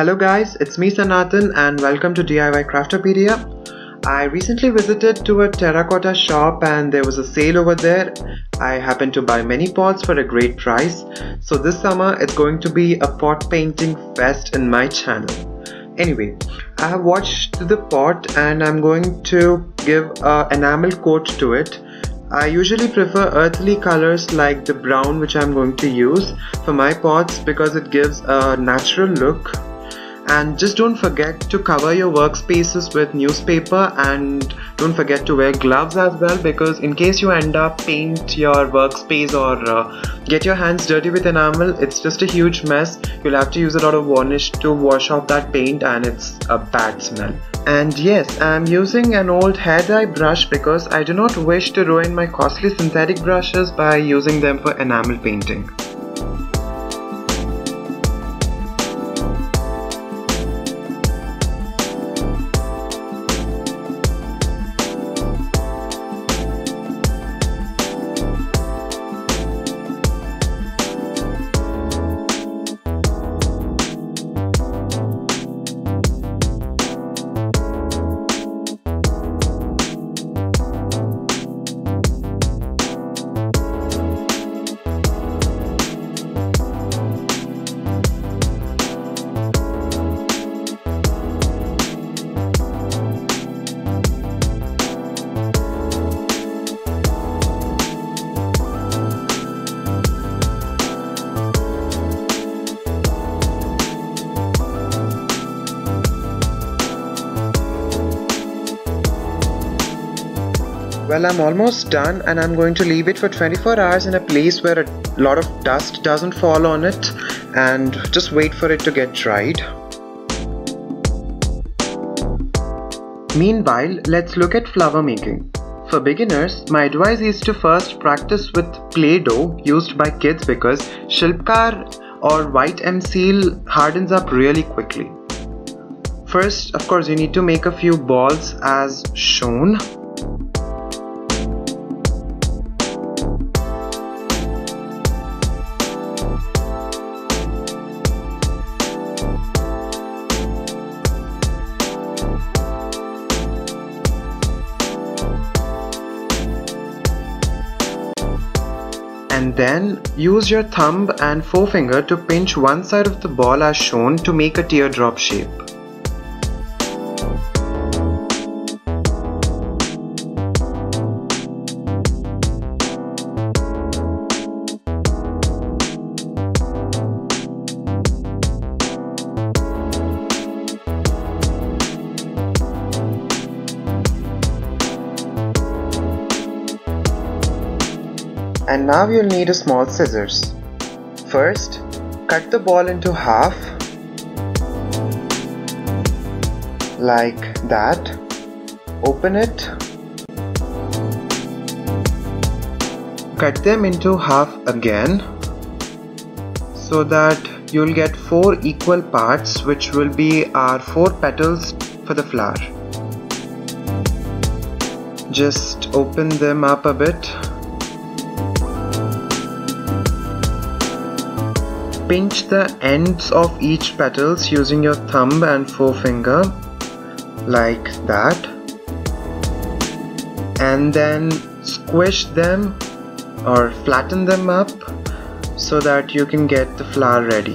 Hello guys, it's me Sanatan and welcome to DIY Craftopedia. I recently visited to a terracotta shop and there was a sale over there. I happened to buy many pots for a great price. So this summer it's going to be a pot painting fest in my channel. Anyway, I have watched the pot and I'm going to give an enamel coat to it. I usually prefer earthly colors like the brown which I'm going to use for my pots because it gives a natural look. And just don't forget to cover your workspaces with newspaper and don't forget to wear gloves as well, because in case you end up paint your workspace or get your hands dirty with enamel, it's just a huge mess. You'll have to use a lot of varnish to wash off that paint and it's a bad smell. And yes, I'm using an old hair dye brush because I do not wish to ruin my costly synthetic brushes by using them for enamel painting. Well, I'm almost done and I'm going to leave it for 24 hours in a place where a lot of dust doesn't fall on it and just wait for it to get dried. Meanwhile, let's look at flower making. For beginners, my advice is to first practice with Play-Doh used by kids because Shilpkaar or white M-Seal hardens up really quickly. First, of course, you need to make a few balls as shown. And then use your thumb and forefinger to pinch one side of the ball as shown to make a teardrop shape. And now you'll need a small scissors. First, cut the ball into half, like that. Open it. Cut them into half again, so that you'll get 4 equal parts, which will be our 4 petals for the flower. Just open them up a bit. Pinch the ends of each petals using your thumb and forefinger, like that, and then squish them or flatten them up so that you can get the flower ready.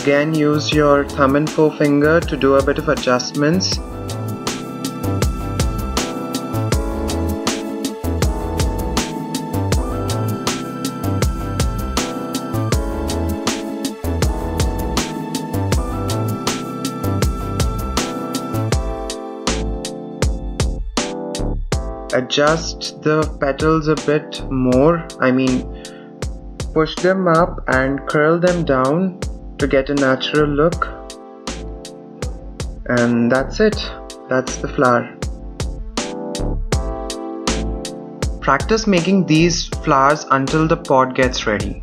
Again, use your thumb and forefinger to do a bit of adjustments. Adjust the petals a bit more, push them up and curl them down to get a natural look. And that's it, that's the flower. Practice making these flowers until the pot gets ready.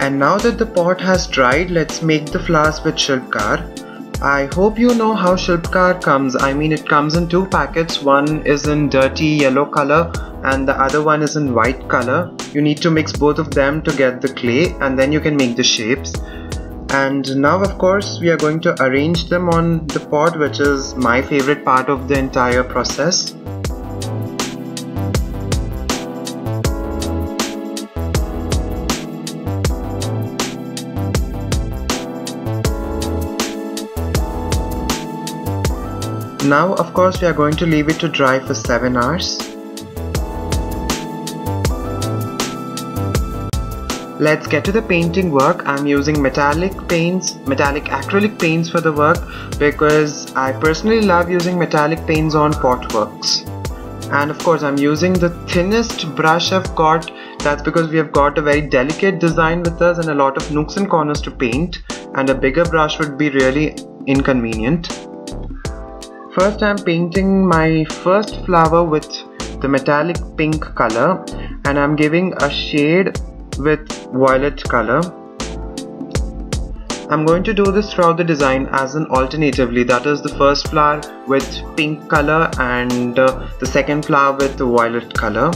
And now that the pot has dried, let's make the flowers with Shilpkaar. I hope you know how Shilpkaar comes. I mean, it comes in two packets. One is in dirty yellow color and the other one is in white color. You need to mix both of them to get the clay and then you can make the shapes. And now of course we are going to arrange them on the pot, which is my favorite part of the entire process. Now of course we are going to leave it to dry for 7 hours. Let's get to the painting work. I'm using metallic acrylic paints for the work because I personally love using metallic paints on pot works. And of course I'm using the thinnest brush I've got. That's because we have got a very delicate design with us and a lot of nooks and corners to paint, and a bigger brush would be really inconvenient. First I'm painting my first flower with the metallic pink color, and I'm giving a shade with violet color. I'm going to do this throughout the design as an alternatively, that is the first flower with pink color and the second flower with the violet color.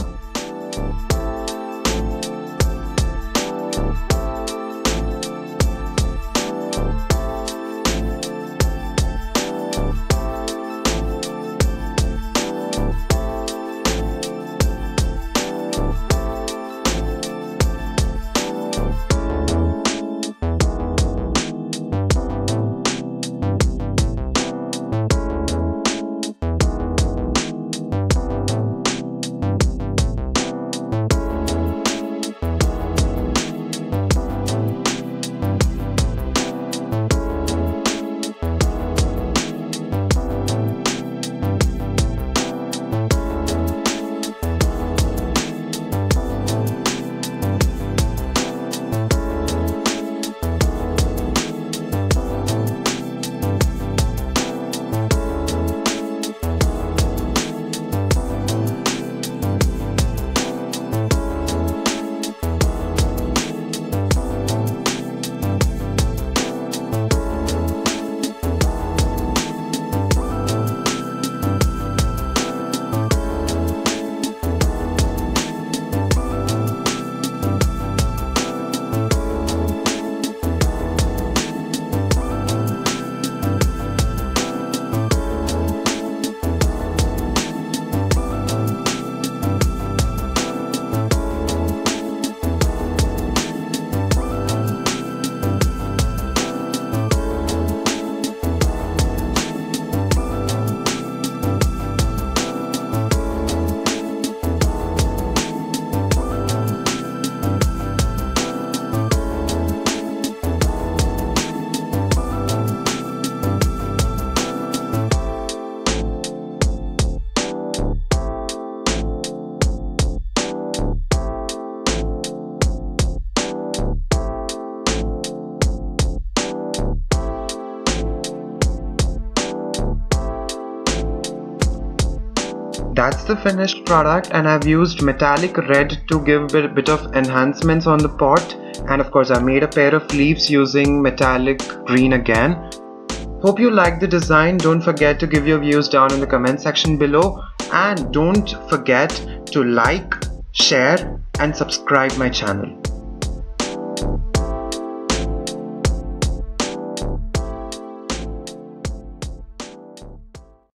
That's the finished product, and I've used metallic red to give a bit of enhancements on the pot, and of course I made a pair of leaves using metallic green again. Hope you liked the design. Don't forget to give your views down in the comment section below, and don't forget to like, share and subscribe my channel.